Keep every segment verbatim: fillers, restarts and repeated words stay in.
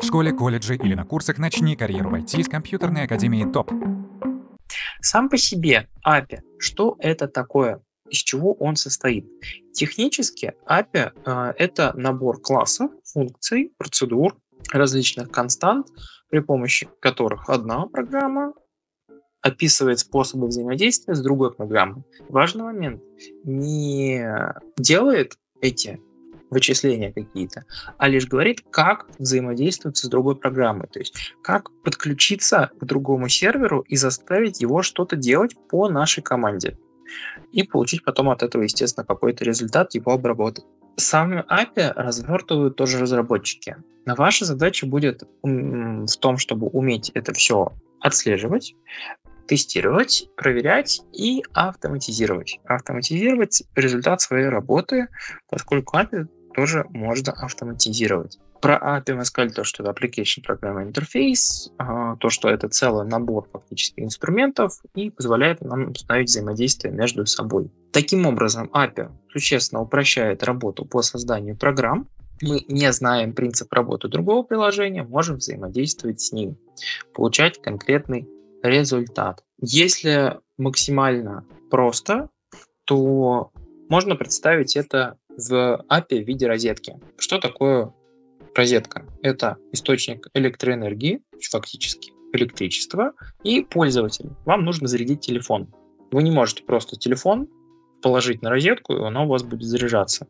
В школе, колледже или на курсах начни карьеру в ай ти с компьютерной академии ТОП. Сам по себе эй пи ай, что это такое? Из чего он состоит? Технически эй пи ай э, это набор классов, функций, процедур, различных констант, при помощи которых одна программа описывает способы взаимодействия с другой программой. Важный момент. Не делает эти вычисления какие-то, а лишь говорит, как взаимодействовать с другой программой, то есть как подключиться к другому серверу и заставить его что-то делать по нашей команде. И получить потом от этого, естественно, какой-то результат, его обработать. Сами эй пи ай развертывают тоже разработчики. Но ваша задача будет в том, чтобы уметь это все отслеживать, тестировать, проверять и автоматизировать. Автоматизировать результат своей работы, поскольку эй пи ай тоже можно автоматизировать. Про эй пи ай мы сказали то, что это Application Programming Interface, то, что это целый набор фактически инструментов и позволяет нам установить взаимодействие между собой. Таким образом, эй пи ай существенно упрощает работу по созданию программ. Мы не знаем принцип работы другого приложения, можем взаимодействовать с ним, получать конкретный результат. Если максимально просто, то можно представить это в эй пи ай в виде розетки. Что такое розетка? Это источник электроэнергии, фактически электричество, и пользователь. Вам нужно зарядить телефон. Вы не можете просто телефон положить на розетку, и оно у вас будет заряжаться.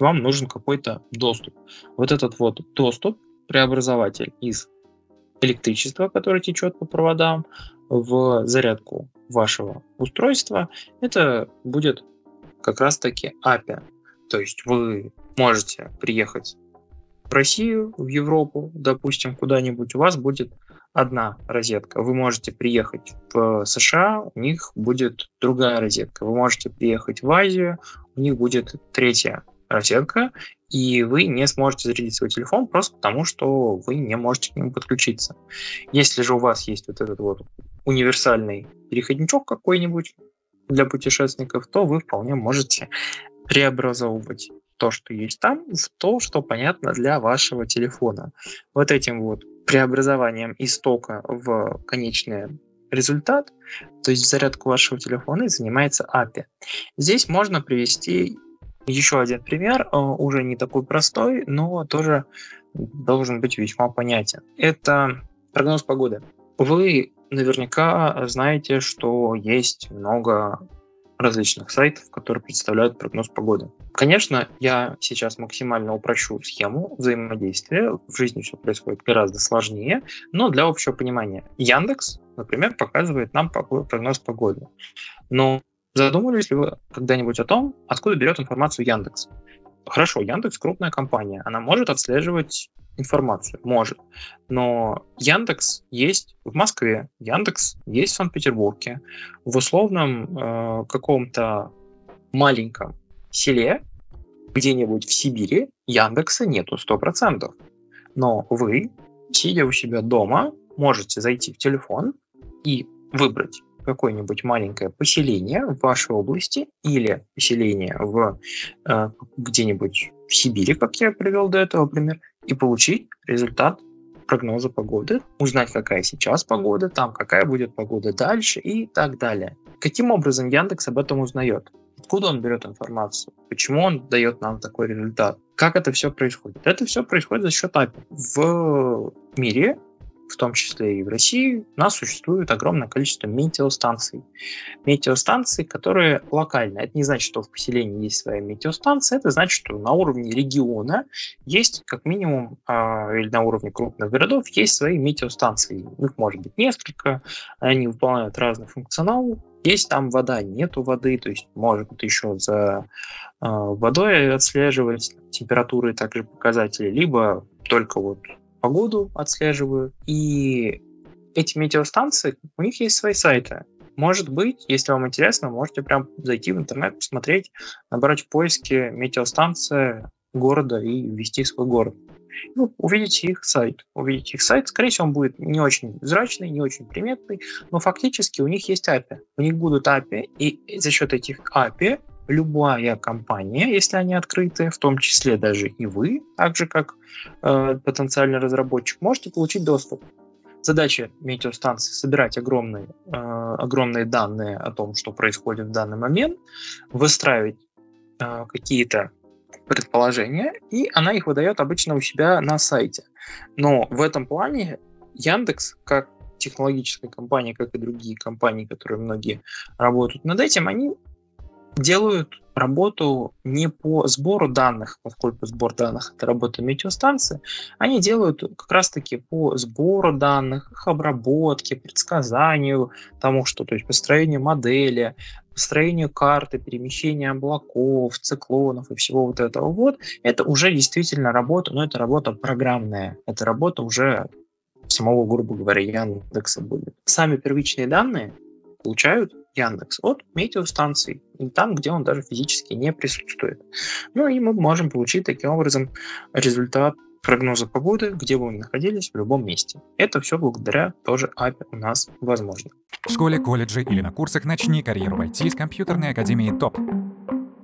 Вам нужен какой-то доступ. Вот этот вот доступ, преобразователь из электричества, которое течет по проводам, в зарядку вашего устройства, это будет как раз-таки эй пи ай. То есть вы можете приехать в Россию, в Европу, допустим, куда-нибудь, у вас будет одна розетка. Вы можете приехать в США, у них будет другая розетка. Вы можете приехать в Азию, у них будет третья розетка, и вы не сможете зарядить свой телефон просто потому, что вы не можете к нему подключиться. Если же у вас есть вот этот вот универсальный переходничок какой-нибудь для путешественников, то вы вполне можете преобразовывать то, что есть там, в то, что понятно для вашего телефона. Вот этим вот преобразованием истока в конечный результат, то есть зарядку вашего телефона, и занимается эй пи ай. Здесь можно привести еще один пример, уже не такой простой, но тоже должен быть весьма понятен. Это прогноз погоды. Вы наверняка знаете, что есть много различных сайтов, которые представляют прогноз погоды. Конечно, я сейчас максимально упрощу схему взаимодействия. В жизни все происходит гораздо сложнее, но для общего понимания. Яндекс, например, показывает нам прогноз погоды. Но задумывались ли вы когда-нибудь о том, откуда берет информацию Яндекс? Хорошо, Яндекс крупная компания, она может отслеживать информацию, может. Но Яндекс есть в Москве, Яндекс есть в Санкт-Петербурге, в условном э, каком-то маленьком селе, где-нибудь в Сибири, Яндекса нету сто процентов. Но вы, сидя у себя дома, можете зайти в телефон и выбрать какое-нибудь маленькое поселение в вашей области или поселение в, э, где-нибудь в Сибири, как я привел до этого пример, и получить результат прогноза погоды, узнать, какая сейчас погода, там какая будет погода дальше и так далее. Каким образом Яндекс об этом узнает? Откуда он берет информацию? Почему он дает нам такой результат? Как это все происходит? Это все происходит за счет эй пи ай. В мире, в том числе и в России, у нас существует огромное количество метеостанций. Метеостанции, которые локальны. Это не значит, что в поселении есть своя метеостанция, это значит, что на уровне региона есть, как минимум, э, или на уровне крупных городов, есть свои метеостанции. Их может быть несколько, они выполняют разный функционал. Есть там вода, нету воды, то есть может еще за э, водой отслеживать температуры, также показатели, либо только вот погоду отслеживаю. И эти метеостанции, у них есть свои сайты. Может быть, если вам интересно, можете прям зайти в интернет, посмотреть, набрать в поиске метеостанция города и ввести свой город. Ну, увидите их сайт. Увидите их сайт, скорее всего, он будет не очень зрачный, не очень приметный, но фактически у них есть эй пи ай. У них будут эй пи ай, и за счет этих эй пи ай любая компания, если они открыты, в том числе даже и вы, так же как э, потенциальный разработчик, можете получить доступ. Задача метеостанции — собирать огромные, э, огромные данные о том, что происходит в данный момент, выстраивать э, какие-то предположения, и она их выдает обычно у себя на сайте. Но в этом плане Яндекс, как технологическая компания, как и другие компании, которые многие работают над этим, они делают работу не по сбору данных, поскольку сбор данных — это работа метеостанции, они делают как раз-таки по сбору данных, их обработке, предсказанию тому, что, то есть построению модели, построению карты, перемещению облаков, циклонов и всего вот этого вот. Это уже действительно работа, но это работа программная, это работа уже самого, грубо говоря, Яндекса будет. Сами первичные данные получают Яндекс от метеостанций, там, где он даже физически не присутствует. Ну и мы можем получить таким образом результат прогноза погоды, где бы мы находились, в любом месте. Это все благодаря тоже эй пи ай у нас возможно. В школе, колледже или на курсах начни карьеру в ай ти с компьютерной академией ТОП.